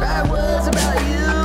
I was about you.